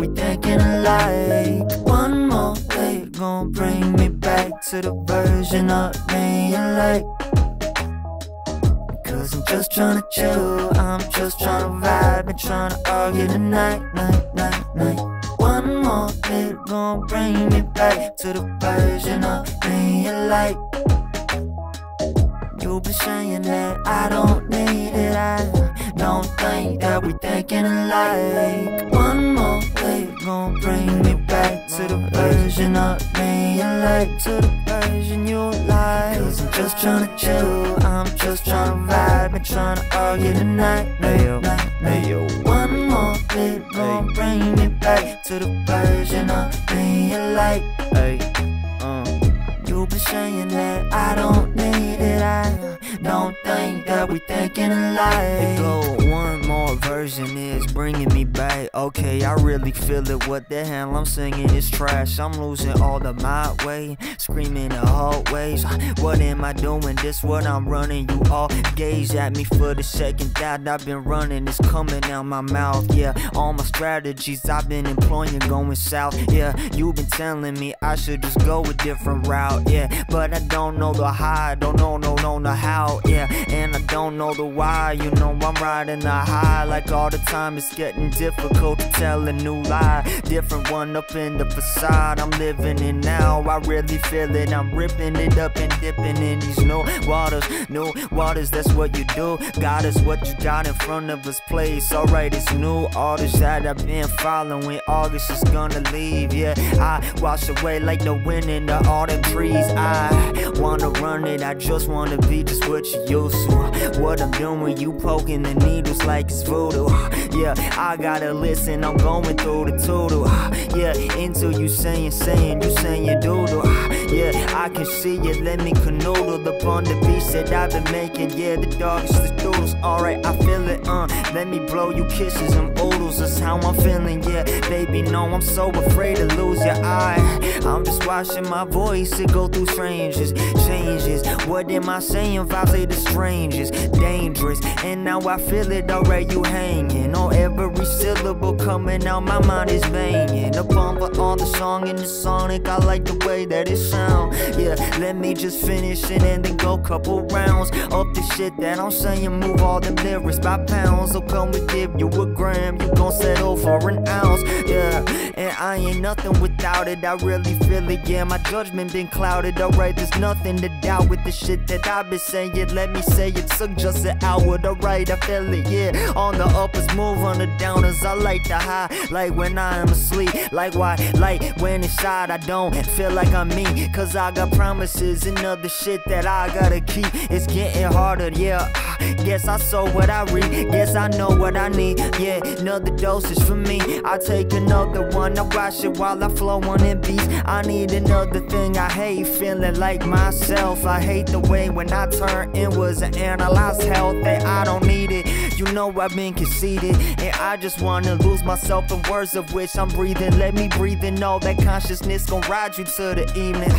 we thinking alike. One more wave gon' bring me back to the version of me you like. Cause I'm just tryna chill, I'm just tryna vibe, been tryna argue tonight, night. One more wave gon' bring me back to the version of me you like. You've been saying that I don't need it, I don't think that we thinking alike. One more wave gon' bring me back to the version of me you like, to the version you like. Cause I'm just tryna chill, I'm just tryna vibe, been tryna argue tonight, night. One more wave gon' bring me back to the version of me you like. You've been saying that I don't need it, I don't think that we thinking alike. Go one more version is bringing me back. Okay, I really feel it, what the hell I'm singing is trash. I'm losing all of my way, screaming the hallways. What am I doing, this what I'm running. You all gaze at me for the second that I've been running. It's coming out my mouth, yeah. All my strategies I've been employing going south, yeah. You've been telling me I should just go a different route, yeah, but I don't know the how, don't know how, yeah, and I don't know the why. You know I'm riding the high like all the time. It's getting difficult to tell a new lie, different one up in the facade. I'm living it now, I really feel it. I'm ripping it up and dipping in these new waters. That's what you do. God is what you got in front of us. Place, alright, it's new. All this that I've been following, August is gonna leave, yeah. I wash away like the wind in the autumn trees. I wanna run it, I just wanna be just what you used to. What I'm doing, you poking the needles like it's voodoo. Yeah, I gotta listen, I'm going through the toodle. Yeah, into you saying doodle. Yeah, I can see it, let me canoodle up on the beast that I've been making. Yeah, the dog is the doodles, alright, I feel it, let me blow you kisses and oodles, that's how I'm feeling, yeah. Baby, no, I'm so afraid to lose your eye. I'm just watching my voice, it go through strangers, changes. What am I saying? Vibes say the strangest, dangerous. And now I feel it, alright, you hanging on every syllable coming out, my mind is banging. The bumper on the song and the sonic, I like the way that it sound. Yeah, let me just finish it and then go couple rounds up the shit that I'm saying. Move all them lyrics by pounds, so come and give you a gram, you gon' settle for an ounce. Yeah, and I ain't nothing without it, I really feel it, yeah. My judgment been clouded, alright, there's nothing to doubt with the shit that I've been saying. Let me say it took just an hour, alright, I feel it, yeah. On the uppers, move on the downers, I like the high, like when I'm asleep, like why, like when inside I don't feel like I'm me, cause I got promises and other shit that I gotta keep. It's getting harder, yeah, guess I saw what I read, guess I know what I need, yeah. Another dosage for me, I take another one, I wash it while I flow on in beats. I need another thing I hate, feeling like myself. I hate the way when I turn inwards and analyze health, that I don't need it. You know I've been conceited, and I just wanna lose myself in words of which I'm breathing. Let me breathe in, all that consciousness gon' ride you to the evening.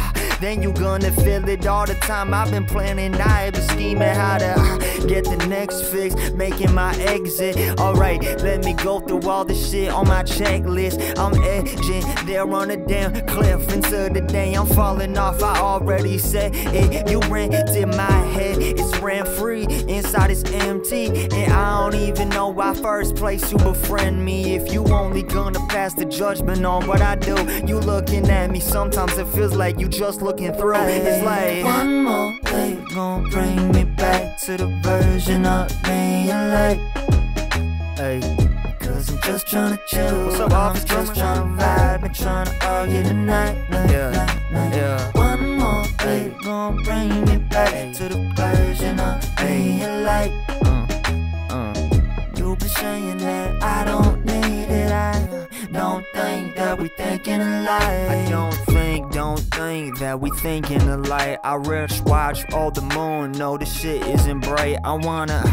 Then you gonna feel it all the time. I've been planning, I've been scheming how to get the next fix, making my exit. Alright, let me go through all the shit on my checklist. I'm edging there on a damn cliff into the day I'm falling off. I already said it, you rented my head, it's rent free, inside it's empty, and I don't even know why first place you befriend me. If you only gonna pass the judgment on what I do, you looking at me, sometimes it feels like you just looking through. It's like one more day gon' bring me back to the version of me you like. Hey, cause I'm just tryna chill. What's up, I'm just tryna vibe, been tryna argue tonight, yeah. One more day gon' bring me back to the version of me you like. You've been saying that I don't need it, I don't think that we thinking alike. I don't think think, don't think that we thinking alike. I rush watch all the moon, no this shit isn't bright. I wanna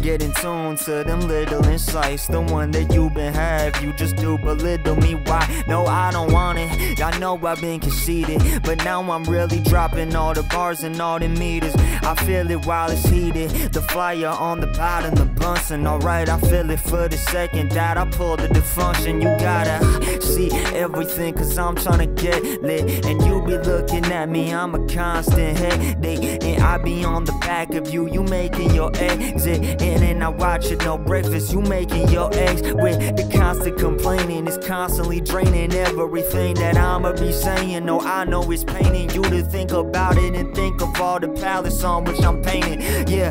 get in tune to them little insights, the one that you been have, you just do belittle me. Why? No, I don't want it. I know I've been conceited, but now I'm really dropping all the bars and all the meters. I feel it while it's heated, the flyer on the bottom, the Bunsen. Alright, I feel it for the second that I pull the defunction. You gotta see everything, cause I'm trying to get lit, and you be looking at me, I'm a constant headache, and I be on the back of you, you making your exit, and then I watch it, no breakfast, you making your eggs, with the constant complaining, it's constantly draining everything that I'ma be saying. No, I know it's paining you to think about it, and think of all the palettes on which I'm painting. Yeah,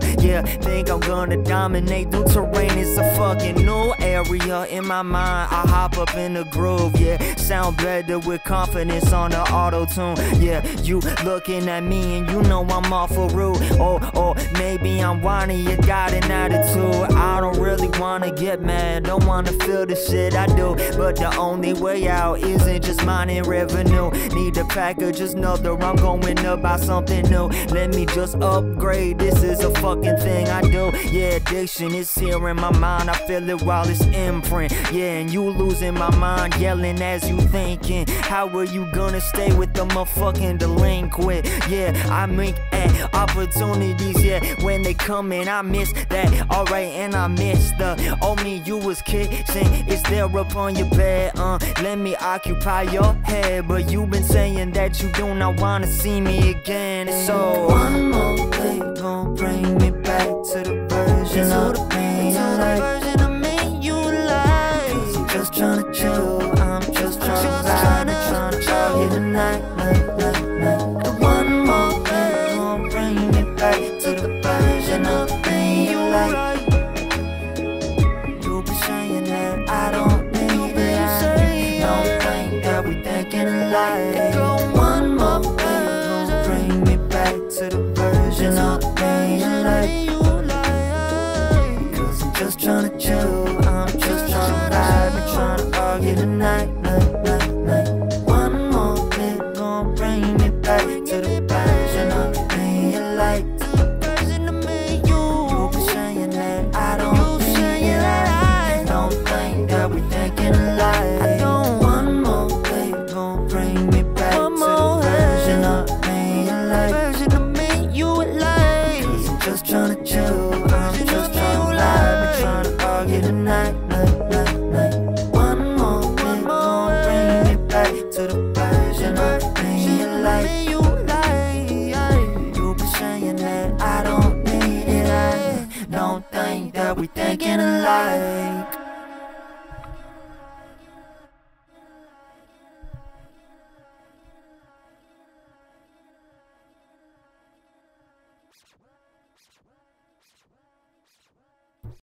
think I'm gonna dominate through terrain, it's a fucking new area in my mind, I hop up in the groove, yeah, sound better with confidence on the auto-tune. Yeah, you looking at me and you know I'm awful rude. Or maybe I'm whiny, you got an attitude. I don't really wanna get mad, don't wanna feel the shit I do, but the only way out isn't just mining revenue. Need a package, just another, I'm going to buy something new. Let me just upgrade, this is a fucking thing I do. Yeah, addiction is here in my mind, I feel it while it's imprint. Yeah, and you losing my mind, yelling as you thinking, how are you gonna stay with the motherfucking delinquent? Yeah, I make at opportunities, yeah, when they come in, I miss that. Alright, and I miss the, oh me, you was kissing, it's there upon your bed, let me occupy your head, but you been saying that you do not wanna see me again. So one more day gon' bring me back to the version of me, you like, cause I'm just tryna chill, I'm just tryna you tonight, night. And one more day gon' bring me back to the version of me you like. You be saying that I don't need it, don't think that we thinking alike. One more day gon' bring me back to the version of me you like, cause I'm just tryna chill, I'm just tryna vibe, I'm tryna argue tonight. One more day gon' bring me back to the version of me you like. You be saying that I don't think that we thinking alike. One more day gon' bring me back to the version of me you like. Cause I'm just tryna chill, I'm just tryna vibe, I'm tryna argue tonight. That we thinking alike.